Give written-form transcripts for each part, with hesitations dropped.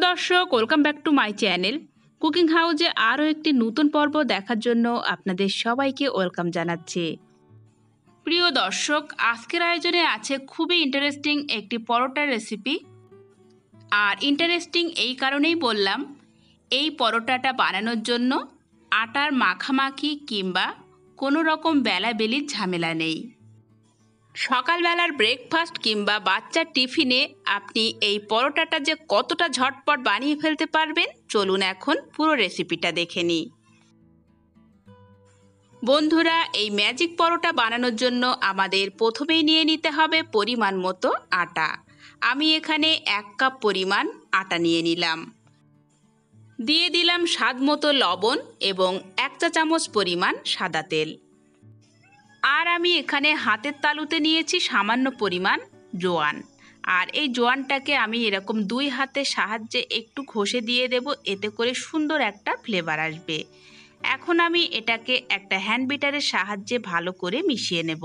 প্রিয় দর্শক, welcome back to my channel. Cooking হাউজে আরও একটি নতুন পর্ব দেখার জন্য আপনাদের সবাইকে ওয়েলকাম জানাচ্ছি। প্রিয় দর্শক, আজকের আয়োজনে আছে খুবই ইন্টারেস্টিং একটি পরোটার রেসিপি। আর ইন্টারেস্টিং এই কারণেই বললাম, এই পরোটাটা বানানোর জন্য আটার মাখামাখি কিংবা কোনো রকম বেলাবেলির ঝামেলা নেই। সকালবেলার ব্রেকফাস্ট কিংবা বাচ্চার টিফিনে আপনি এই পরোটাটা যে কতটা ঝটপট বানিয়ে ফেলতে পারবেন, চলুন এখন পুরো রেসিপিটা দেখে নিই। বন্ধুরা, এই ম্যাজিক পরোটা বানানোর জন্য আমাদের প্রথমেই নিয়ে নিতে হবে পরিমাণ মতো আটা। আমি এখানে 1 কাপ পরিমাণ আটা নিয়ে নিলাম। দিয়ে দিলাম স্বাদ মতো লবণ এবং 1 চা চামচ পরিমাণ সাদা তেল। আর আমি এখানে হাতের তালুতে নিয়েছি সামান্য পরিমাণ জোয়ান। আর এই জোয়ানটাকে আমি এরকম 2 হাতের সাহায্যে একটু ঘষে দিয়ে দেব, এতে করে সুন্দর একটা ফ্লেভার আসবে। এখন আমি এটাকে একটা হ্যান্ড বিটারের সাহায্যে ভালো করে মিশিয়ে নেব।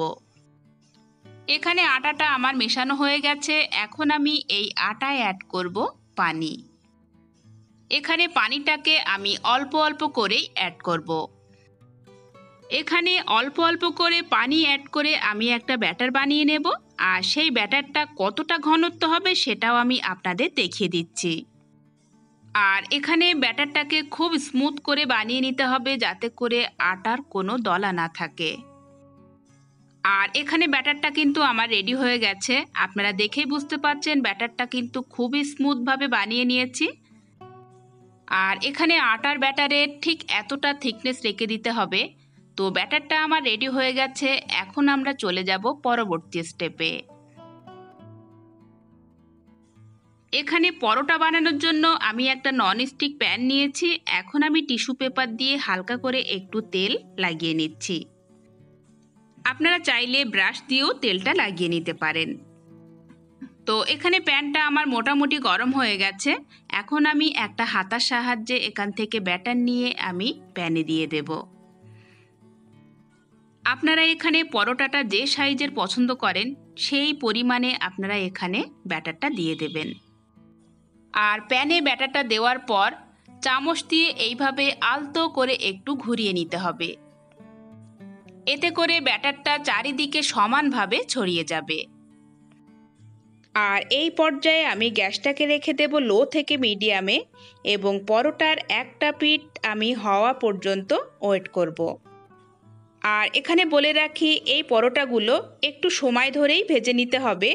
এখানে আটাটা আমার মেশানো হয়ে গেছে। এখন আমি এই আটায় অ্যাড করব পানি। এখানে পানিটাকে আমি অল্প অল্প করেই অ্যাড করব। এখানে অল্প অল্প করে পানি অ্যাড করে আমি একটা ব্যাটার বানিয়ে নেব। আর সেই ব্যাটারটা কতটা ঘনত্ব হবে সেটাও আমি আপনাদের দেখিয়ে দিচ্ছি। আর এখানে ব্যাটারটাকে খুব স্মুথ করে বানিয়ে নিতে হবে, যাতে করে আটার কোনো দলা না থাকে। আর এখানে ব্যাটারটা কিন্তু আমার রেডি হয়ে গেছে। আপনারা দেখেই বুঝতে পারছেন ব্যাটারটা কিন্তু খুবই স্মুথভাবে বানিয়ে নিয়েছি। আর এখানে আটার ব্যাটারের ঠিক এতটা থিকনেস রেখে দিতে হবে। তো ব্যাটারটা আমার রেডি হয়ে গেছে। এখন আমরা চলে যাব পরবর্তী স্টেপে। এখানে পরোটা বানানোর জন্য আমি একটা ননস্টিক প্যান নিয়েছি। এখন আমি টিস্যু পেপার দিয়ে হালকা করে একটু তেল লাগিয়ে নিচ্ছি। আপনারা চাইলে ব্রাশ দিয়েও তেলটা লাগিয়ে নিতে পারেন। তো এখানে প্যানটা আমার মোটামুটি গরম হয়ে গেছে। এখন আমি একটা হাতার সাহায্যে এখান থেকে ব্যাটার নিয়ে আমি প্যানে দিয়ে দেব। আপনারা এখানে পরোটাটা যে সাইজের পছন্দ করেন সেই পরিমাণে আপনারা এখানে ব্যাটারটা দিয়ে দেবেন। আর প্যানে ব্যাটারটা দেওয়ার পর চামচ দিয়ে এইভাবে আলতো করে একটু ঘুরিয়ে নিতে হবে, এতে করে ব্যাটারটা চারিদিকে সমানভাবে ছড়িয়ে যাবে। আর এই পর্যায়ে আমি গ্যাসটাকে রেখে দেব লো থেকে মিডিয়ামে, এবং পরোটার একটা পিঠ আমি হওয়া পর্যন্ত ওয়েট করব। আর এখানে বলে রাখি, এই পরোটাগুলো একটু সময় ধরেই ভেজে নিতে হবে।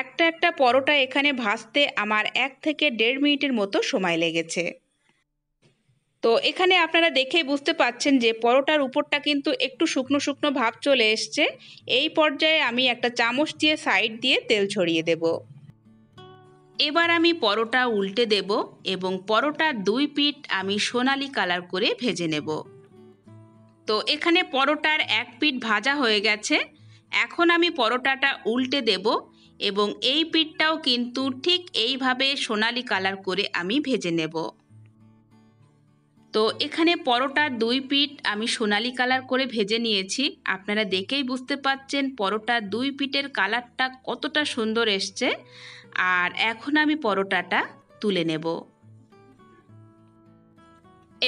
একটা একটা পরোটা এখানে ভাজতে আমার 1 থেকে দেড় মিনিটের মতো সময় লেগেছে। তো এখানে আপনারা দেখেই বুঝতে পাচ্ছেন যে পরোটার উপরটা কিন্তু একটু শুকনো শুকনো ভাব চলে এসছে। এই পর্যায়ে আমি একটা চামচ দিয়ে সাইড দিয়ে তেল ছড়িয়ে দেব। এবার আমি পরোটা উল্টে দেব এবং পরোটার 2 পিঠ আমি সোনালি কালার করে ভেজে নেব। তো এখানে পরোটার 1 পিঠ ভাজা হয়ে গেছে। এখন আমি পরোটাটা উল্টে দেব এবং এই পিঠটাও কিন্তু ঠিক এইভাবে সোনালি কালার করে আমি ভেজে নেব। তো এখানে পরোটার 2 পিঠ আমি সোনালি কালার করে ভেজে নিয়েছি। আপনারা দেখেই বুঝতে পাচ্ছেন পরোটার 2 পিঠের কালারটা কতটা সুন্দর এসছে। আর এখন আমি পরোটাটা তুলে নেব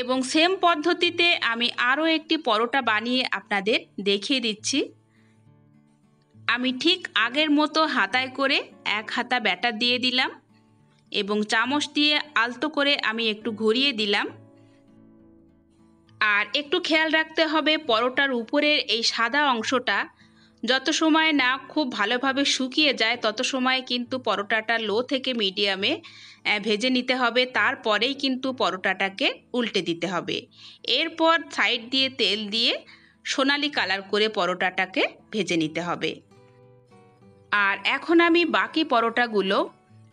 এবং সেম পদ্ধতিতে আমি আরও একটি পরোটা বানিয়ে আপনাদের দেখিয়ে দিচ্ছি। আমি ঠিক আগের মতো হাতায় করে 1 হাতা ব্যাটার দিয়ে দিলাম এবং চামচ দিয়ে আলতো করে আমি একটু ঘুরিয়ে দিলাম। আর একটু খেয়াল রাখতে হবে পরোটার উপরের এই সাদা অংশটা যত সময় না খুব ভালোভাবে শুকিয়ে যায়, তত সময় কিন্তু পরোটাটা লো থেকে মিডিয়ামে ভেজে নিতে হবে। তারপরেই কিন্তু পরোটাটাকে উল্টে দিতে হবে। এরপর সাইড দিয়ে তেল দিয়ে সোনালি কালার করে পরোটাটাকে ভেজে নিতে হবে। আর এখন আমি বাকি পরোটাগুলো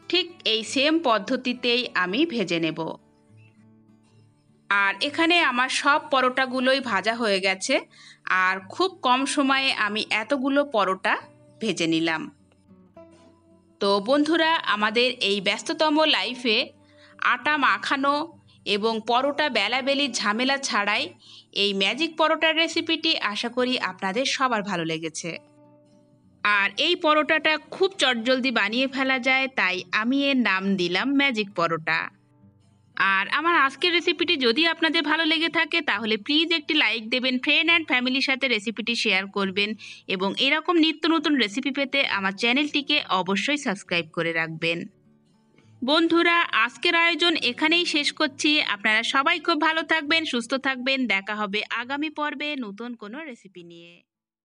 ঠিক এই সেম পদ্ধতিতেই আমি ভেজে নেব। আর এখানে আমার সব পরোটাগুলোই ভাজা হয়ে গেছে। আর খুব কম সময়ে আমি এতগুলো পরোটা ভেজে নিলাম। তো বন্ধুরা, আমাদের এই ব্যস্ততম লাইফে আটা মাখানো এবং পরোটা বেলাবেলির ঝামেলা ছাড়াই এই ম্যাজিক পরোটার রেসিপিটি আশা করি আপনাদের সবার ভালো লেগেছে। আর এই পরোটাটা খুব চটজলদি বানিয়ে ফেলা যায়, তাই আমি এর নাম দিলাম ম্যাজিক পরোটা। আর আমার আজকের রেসিপিটি যদি আপনাদের ভালো লেগে থাকে তাহলে প্লিজ একটি লাইক দেবেন, ফ্রেন্ড অ্যান্ড ফ্যামিলির সাথে রেসিপিটি শেয়ার করবেন এবং এরকম নিত্য নতুন রেসিপি পেতে আমার চ্যানেলটিকে অবশ্যই সাবস্ক্রাইব করে রাখবেন। বন্ধুরা, আজকের আয়োজন এখানেই শেষ করছি। আপনারা সবাই খুব ভালো থাকবেন, সুস্থ থাকবেন। দেখা হবে আগামী পর্বে নতুন কোনো রেসিপি নিয়ে।